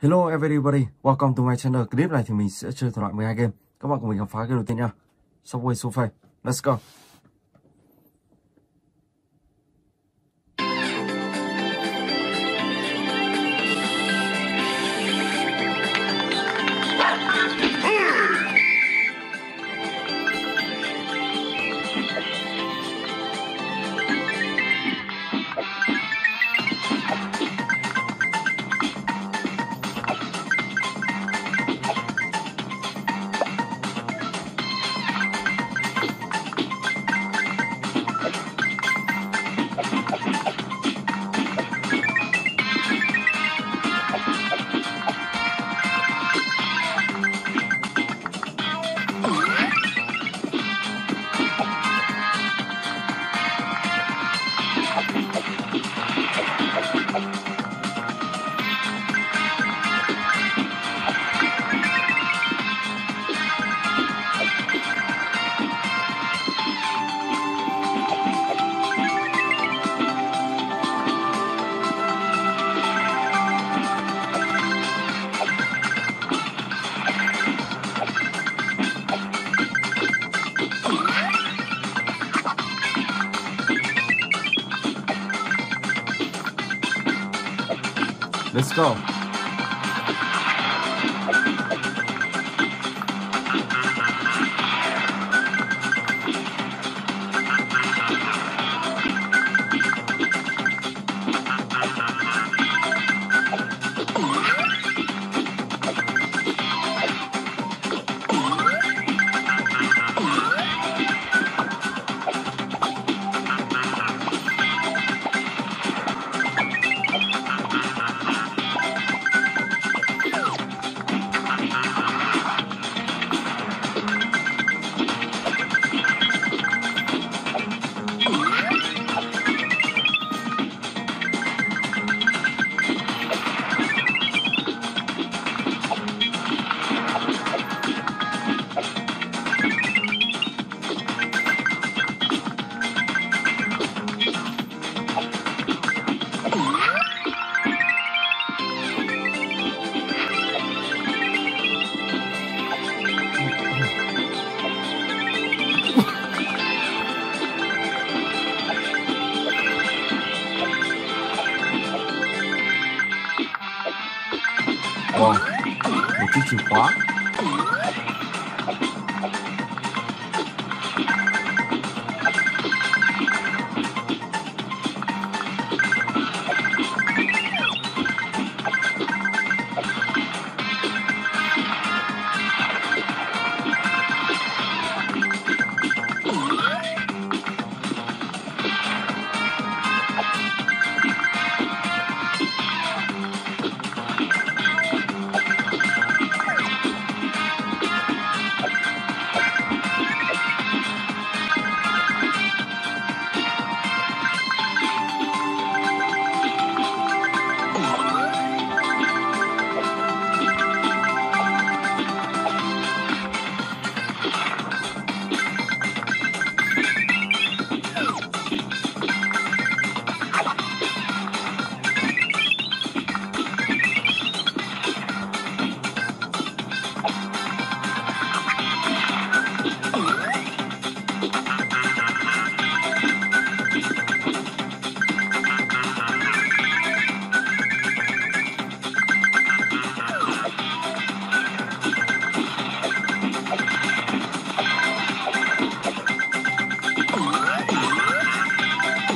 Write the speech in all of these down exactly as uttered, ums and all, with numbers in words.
Hello everybody, welcome to my channel. Clip này thì mình sẽ chơi thể loại mười hai game. Các bạn cùng mình khám phá cái đầu tiên nha. Subway Sophie, let's go. Let's go. Wow, một chiếc chìa khóa.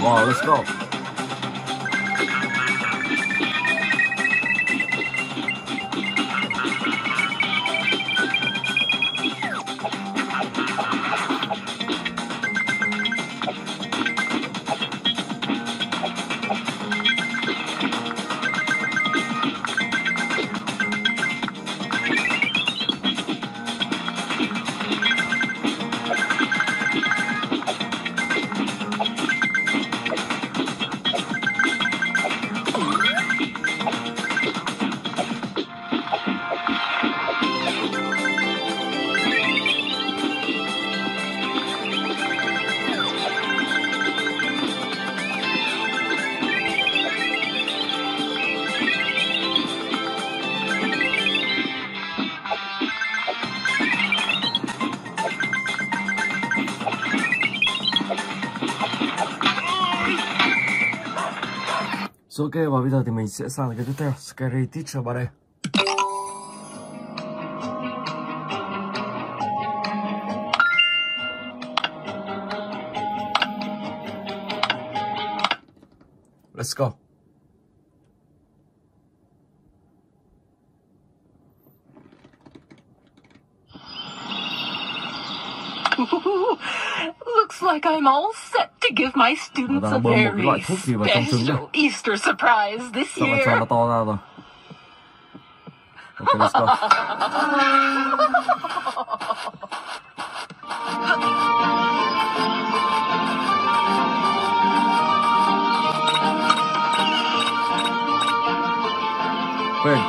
Wow, let's go. Ok, và bây giờ thì mình sẽ sang cái tiếp theo, Scary Teacher bạn đây. Let's go. Looks like I'm all set to give my students a very special Easter surprise this year. Okay, let's go. Wait.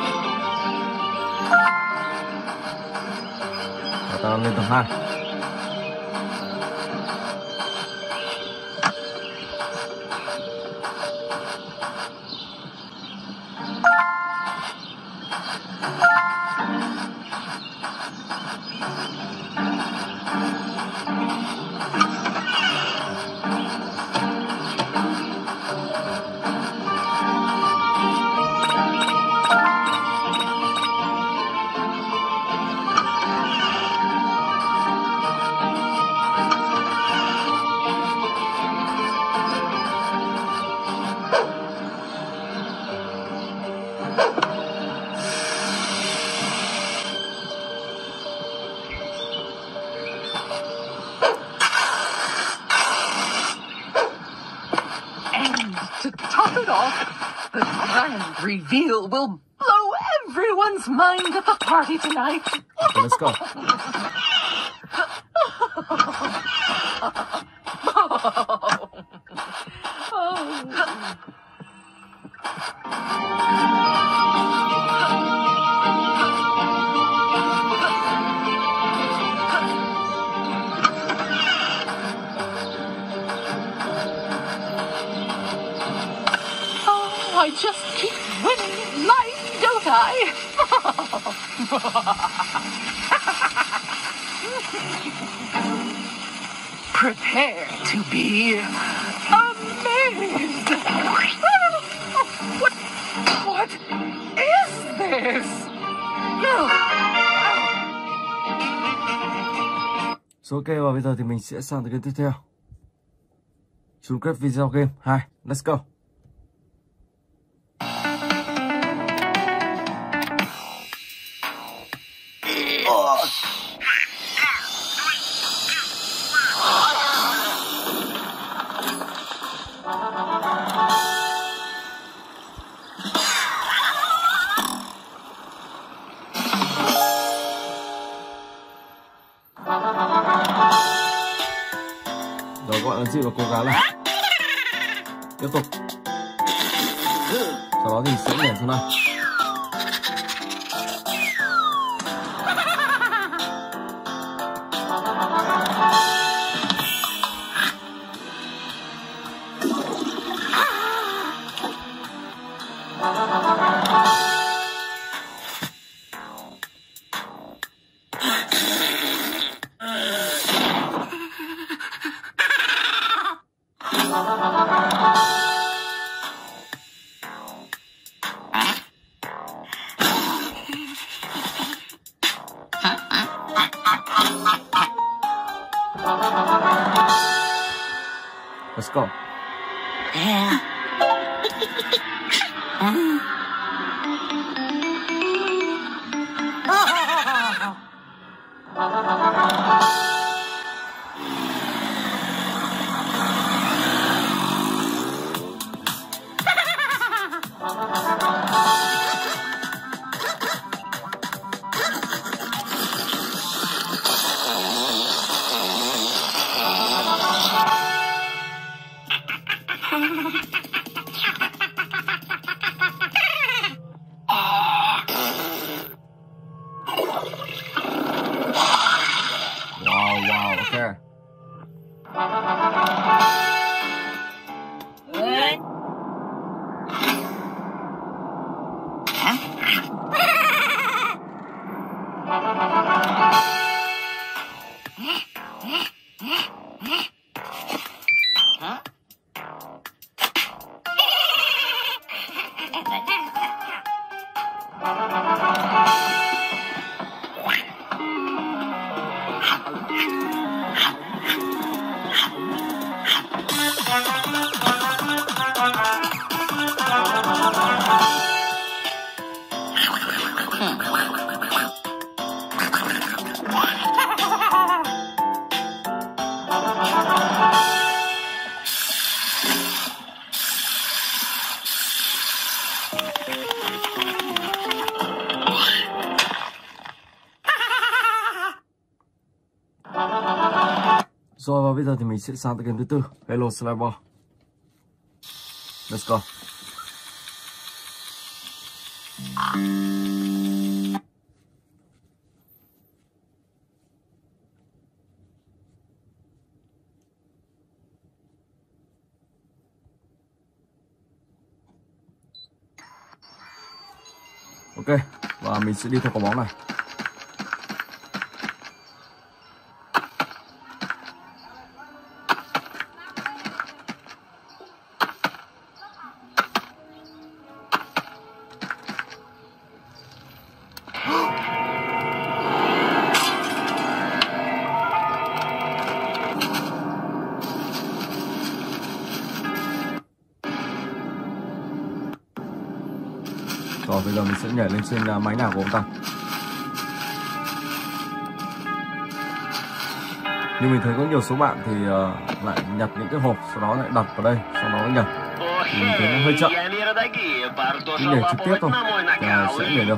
Tao lên tầng hai. Reveal will blow everyone's mind at the party tonight. Okay, let's go. I just keep winning life, don't I? Prepare to be amazed. What, what is this? So ok, và bây giờ thì mình sẽ sang tới cái tiếp theo. Chung kết video game hai, let's go. Chị và cố gắng là tiếp tục, sau đó thì sẽ nhảy xuống đây. Let's go. Yeah. Rồi và bây giờ thì mình sẽ sang tới game thứ tư. Hello Slackbar. Let's go. Ok, và mình sẽ đi theo quả bóng này. Rồi bây giờ mình sẽ nhảy lên trên máy nào của ông ta. Nhưng mình thấy có nhiều số bạn thì uh, lại nhặt những cái hộp, sau đó lại đặt vào đây, sau đó nhặt. Thì mình thấy nó hơi chậm. Mình nhảy trực tiếp thôi là sẽ nhảy được.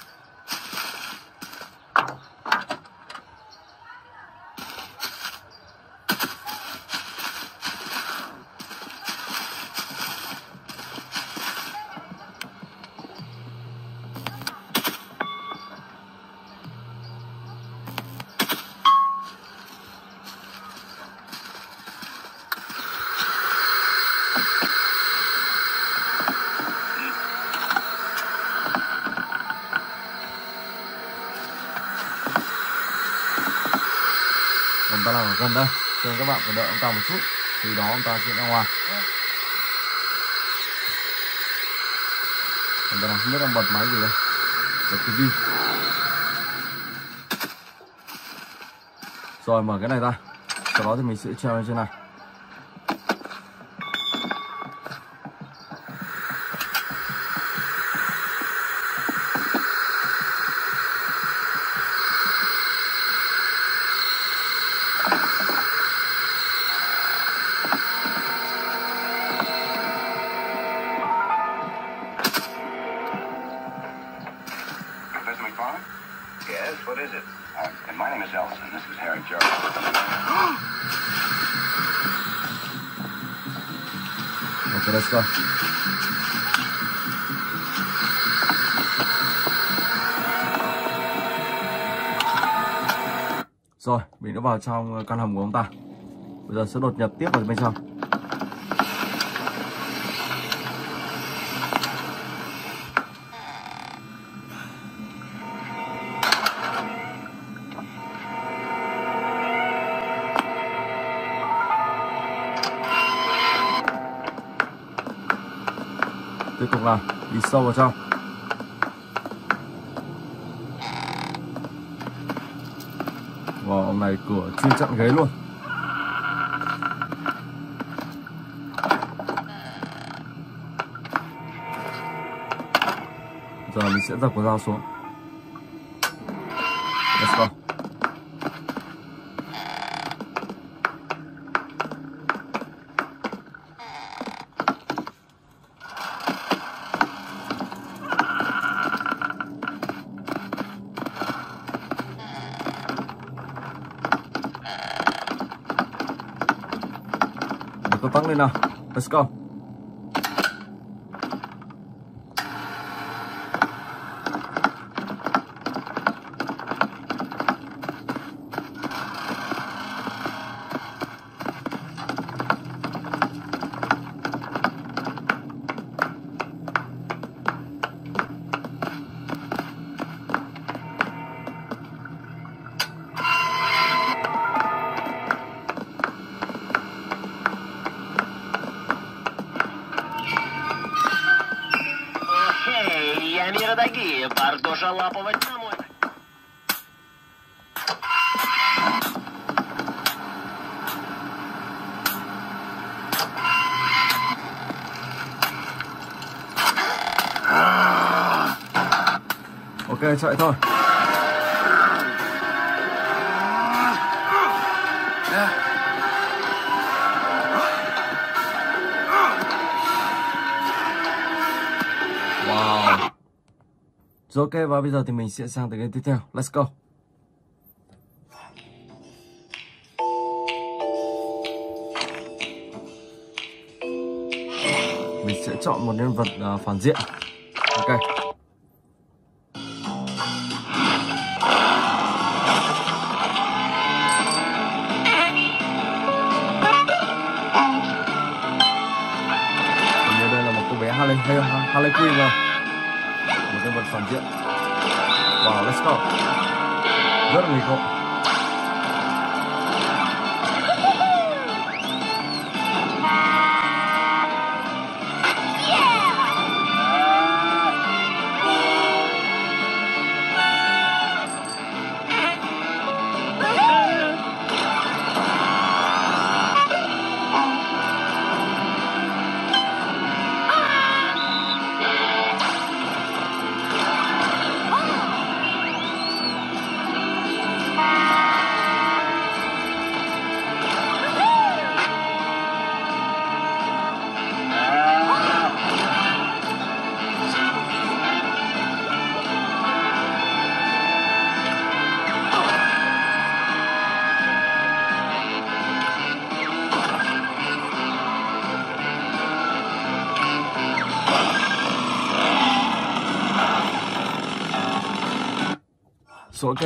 Ta làm ở gần đây, cho nên các bạn phải đợi ông ta một chút, từ đó ông ta sẽ ra ngoài. Ông ta đang không biết đang bật máy gì đây, bật tivi. Rồi mở cái này ra, sau đó thì mình sẽ treo lên trên này. Okay, let's go. Rồi, mình đã vào trong căn hầm của ông ta. Bây giờ sẽ đột nhập tiếp vào bên trong. Tiếp tục là đi sâu vào trong. Và wow, ông này cửa chuyên chặn ghế luôn. Giờ mình sẽ dập con dao xuống. Let's go. Tôi tăng lên nào, let's go. Камеры такие, бардожа лаповать домой. Okay, it's right there. Wow. Rồi ok, và bây giờ thì mình sẽ sang tới cái tiếp theo. Let's go. Mình sẽ chọn một nhân vật uh, phản diện. Ok. Harley Quinn rồi. Một nhân vật phản diện. Wow, let's go. Rất là nghịch ngợm. Ok,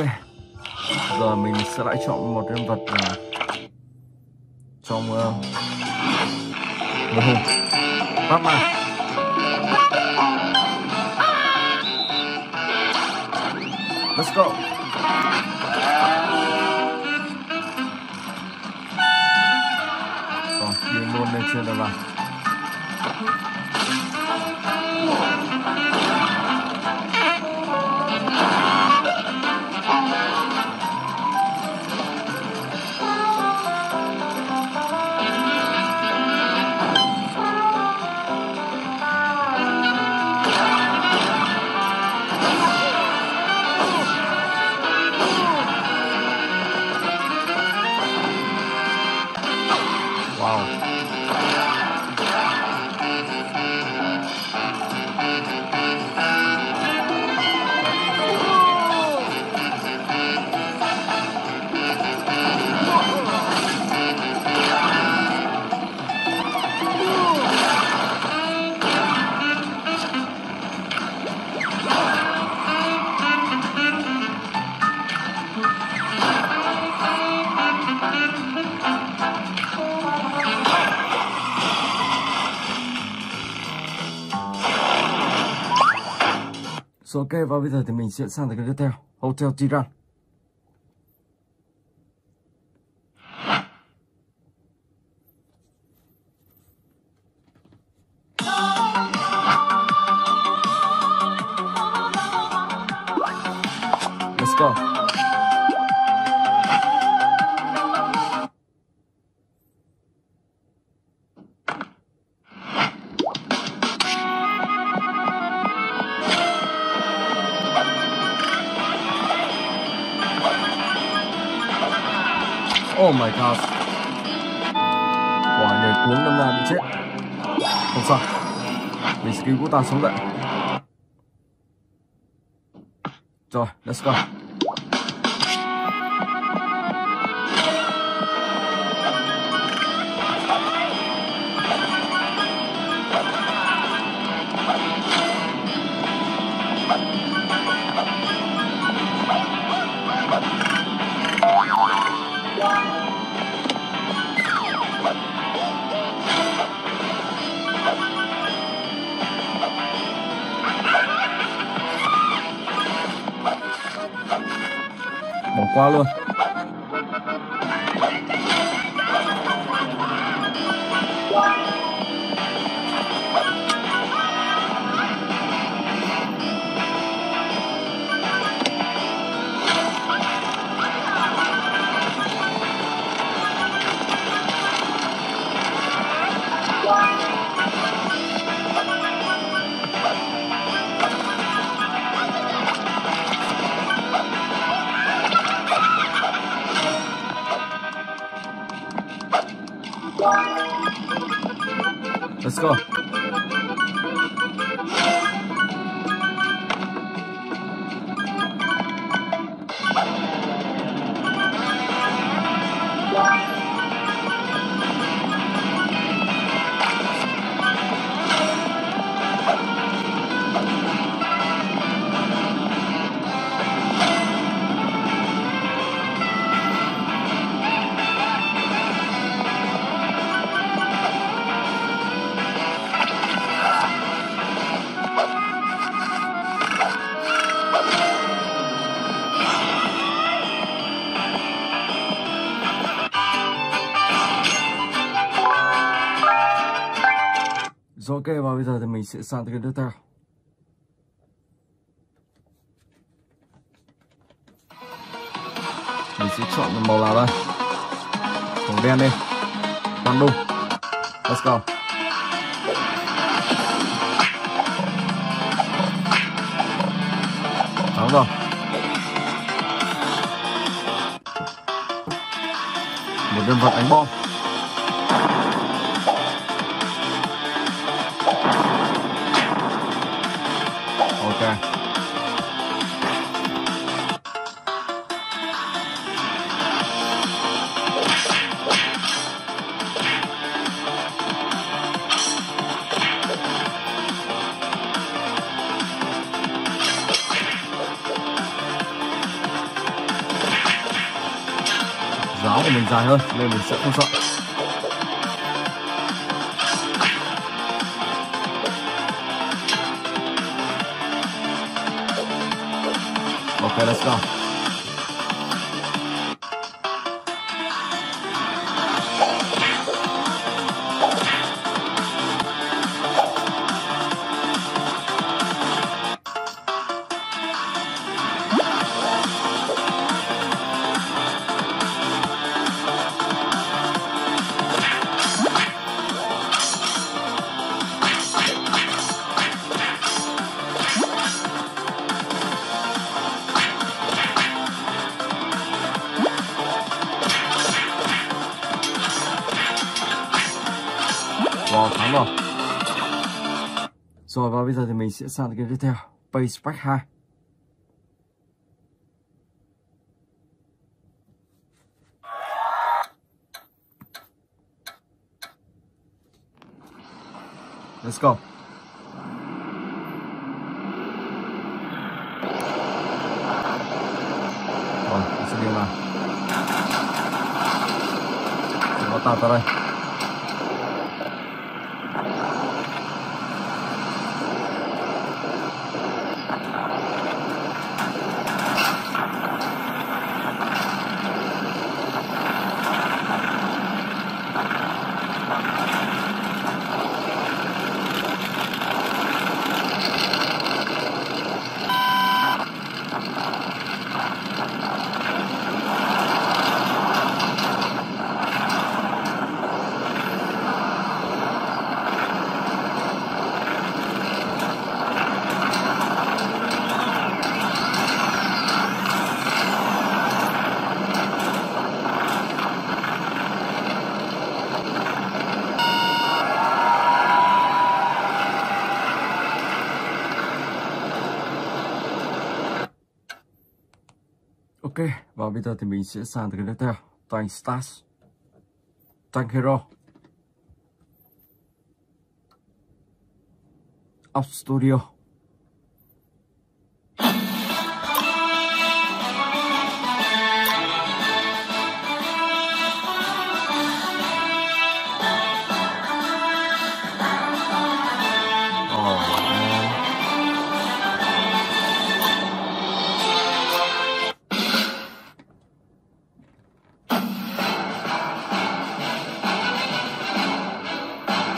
giờ mình sẽ lại chọn một nhân vật uh, trong uh, một hùng Batman. Let's go. Còn đi luôn lên trên đây là. Ok, và bây giờ thì mình sẽ sang tới cái tiếp theo, Hotel Tirana. Let's go. Oh my god. Quả nhảy cuống đâm ra bị chết. Không sao, mình sẽ cứu cô ta sống dậy. Rồi, let's go. Quá luôn. Let's go. Rồi ok, và bây giờ thì mình sẽ sang tới cái tiếp theo. Mình sẽ chọn màu nào đây? Màu đen đi. Bắn đung. Let's go. Đúng rồi. Một nhân vật ánh bom. Áo của mình dài hơn nên mình sẽ không sợ. Ok, let's go. Rồi. Rồi và bây giờ thì mình sẽ sang game tiếp theo, Base Pack hai. Let's go. Rồi, mình sẽ đi vào. Nó tạt vào đây. Ok, và bây giờ thì mình sẽ sang tới cái tiếp theo, Tank Stars, Tank Hero, Up Studio.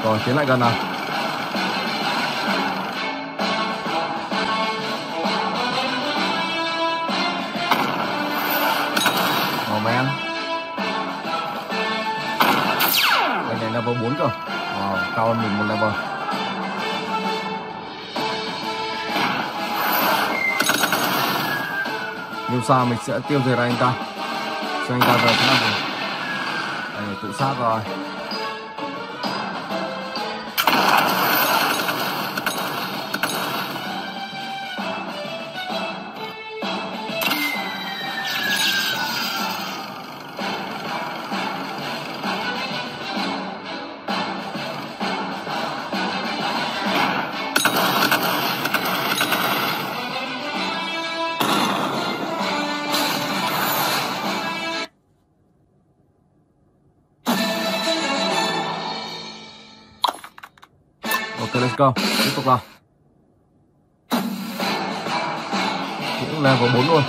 Rồi, tiến lại gần nào. Oh man. Anh này level bốn cơ. Wow, cao hơn mình một level. Nếu sao mình sẽ tiêu diệt anh ta. Cho anh ta về thế nào. Anh này tự sát rồi. Ok, let's go. Tiếp tục nào. Cũng level bốn luôn.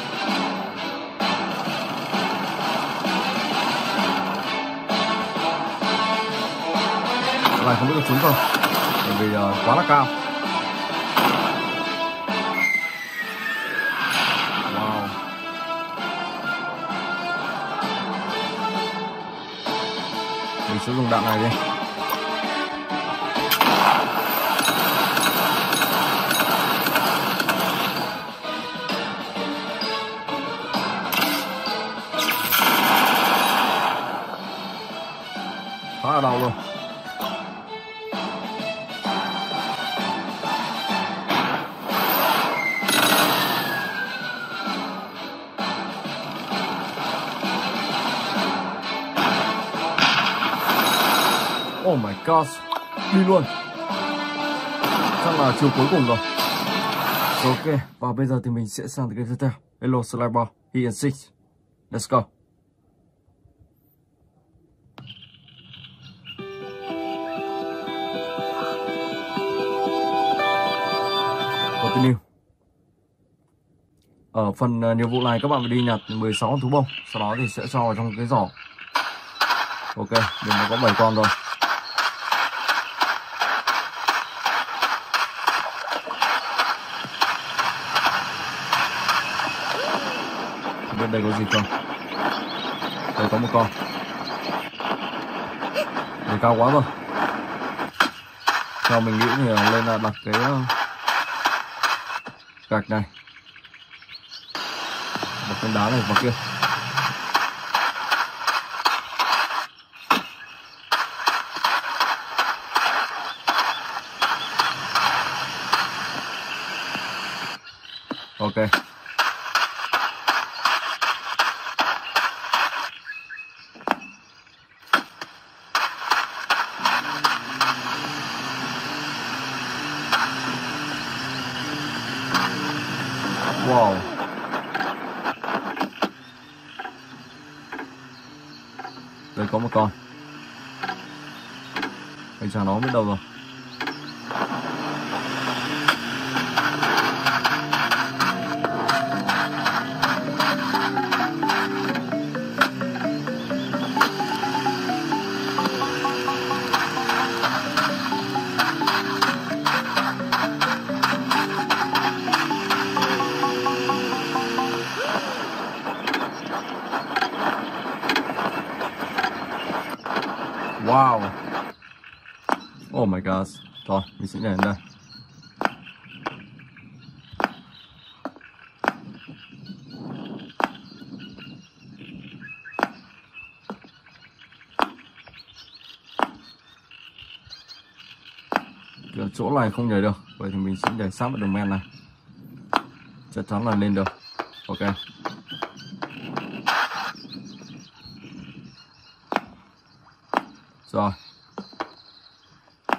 Cái này không biết được trúng không, bởi vì uh, quá là cao. Mình sẽ dùng đạn này đi. Khá là đau luôn. Oh my god, đi luôn. Chắc là chiều cuối cùng rồi. Ok, và bây giờ thì mình sẽ sang game tiếp theo. Hello Slackbar, he and six. Let's go. Continue. Ở phần uh, nhiệm vụ này các bạn phải đi nhặt mười sáu con thú bông, sau đó thì sẽ cho vào trong cái giỏ. Ok, mình đã có bảy con rồi. Bên đây có gì không? Đây có một con. Để cao quá rồi. Theo mình nghĩ thì lên là đặt cái gạch này, đặt cái đá này vào kia. Ok. Wow. Đây có một con. Anh chàng nó biết đâu rồi. Wow. Oh my god. Rồi, mình sẽ nhảy lên đây. Cái chỗ này không nhảy được. Vậy thì mình sẽ nhảy sát vào đường men này. Chắc chắn là lên được. Ok. Rồi. Ở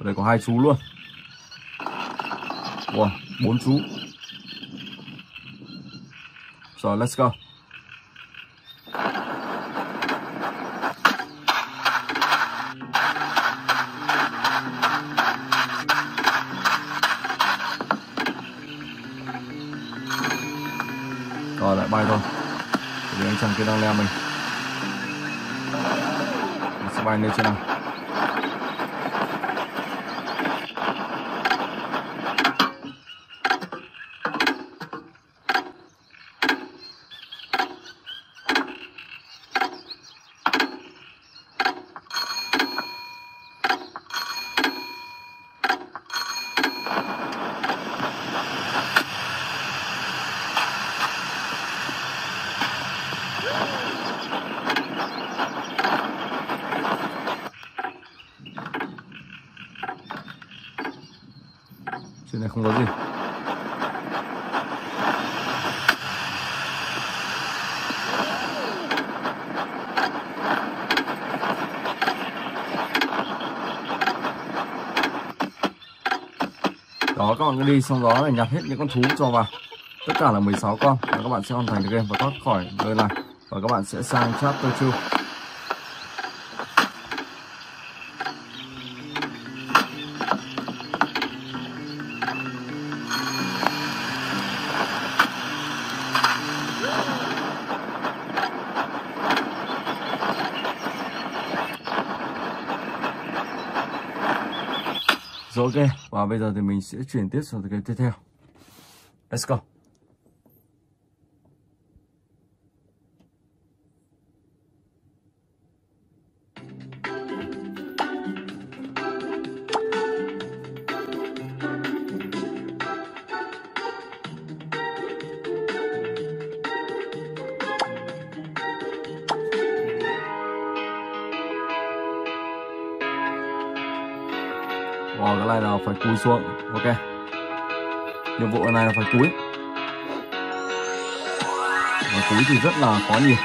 đây có hai chú luôn. Wow, bốn chú. Rồi, let's go. Rồi lại bay thôi. Để anh chàng kia đang leo mình. Mình sẽ bay lên trên nào. Trên này không có gì. Đó, các bạn cứ đi xong đó là nhặt hết những con thú cho vào. Tất cả là mười sáu con và các bạn sẽ hoàn thành được game và thoát khỏi nơi này. Và các bạn sẽ sang chapter two. Rồi ok, và bây giờ thì mình sẽ chuyển tiếp sang cái tiếp theo. Let's go. Wow, cái này là phải cúi xuống. Ok, nhiệm vụ này là phải cúi. Và cúi thì rất là khó nhiều.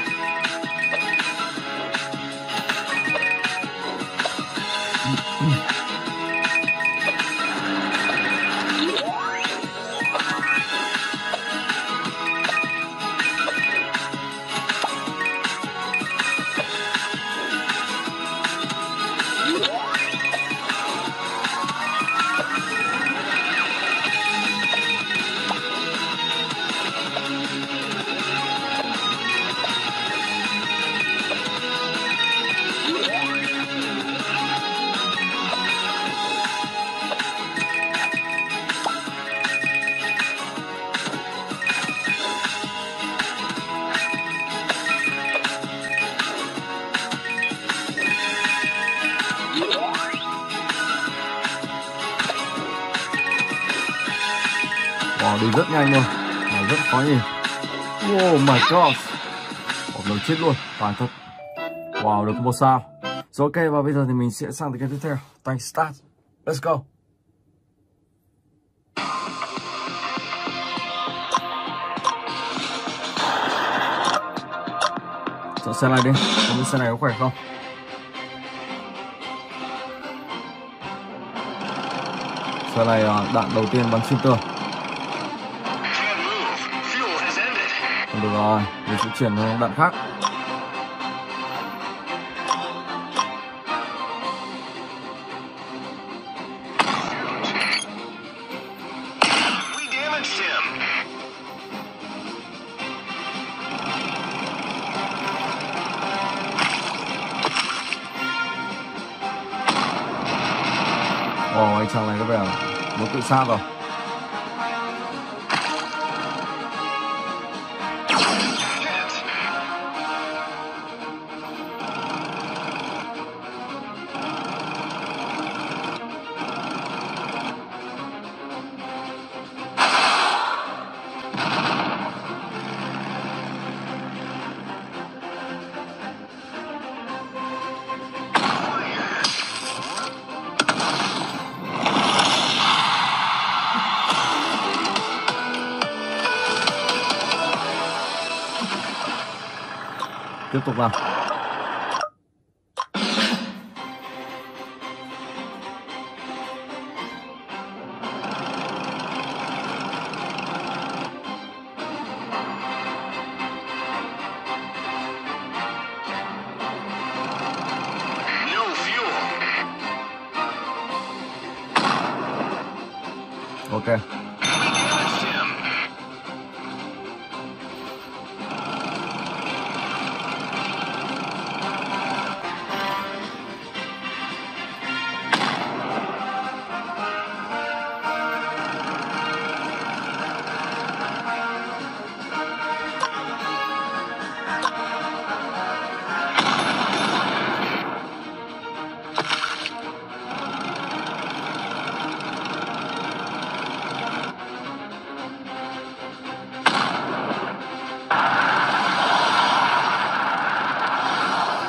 Đi rất nhanh luôn, và rất khó nhìn. Oh my god, một lần chết luôn, toàn thật. Wow, được một sao. Rồi ok, và bây giờ thì mình sẽ sang tới cái tiếp theo. Thanks start, let's go. Chọn xe này đi, không biết xe này có khỏe không. Xe này đạn đầu tiên bắn xuyên tường. Được rồi, mình sẽ chuyển sang đạn khác. Ồ, anh chàng này có vẻ muốn tự sát rồi. Tiếp tục vào. Ok.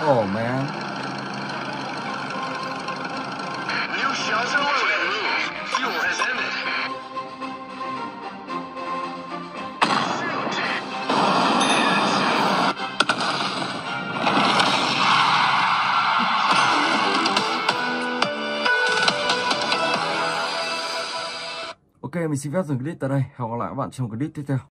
Oh man. New shots are loaded. Fuel has ended. Ok, mình xin phép dừng clip tại đây. Hẹn gặp lại các bạn trong clip tiếp theo.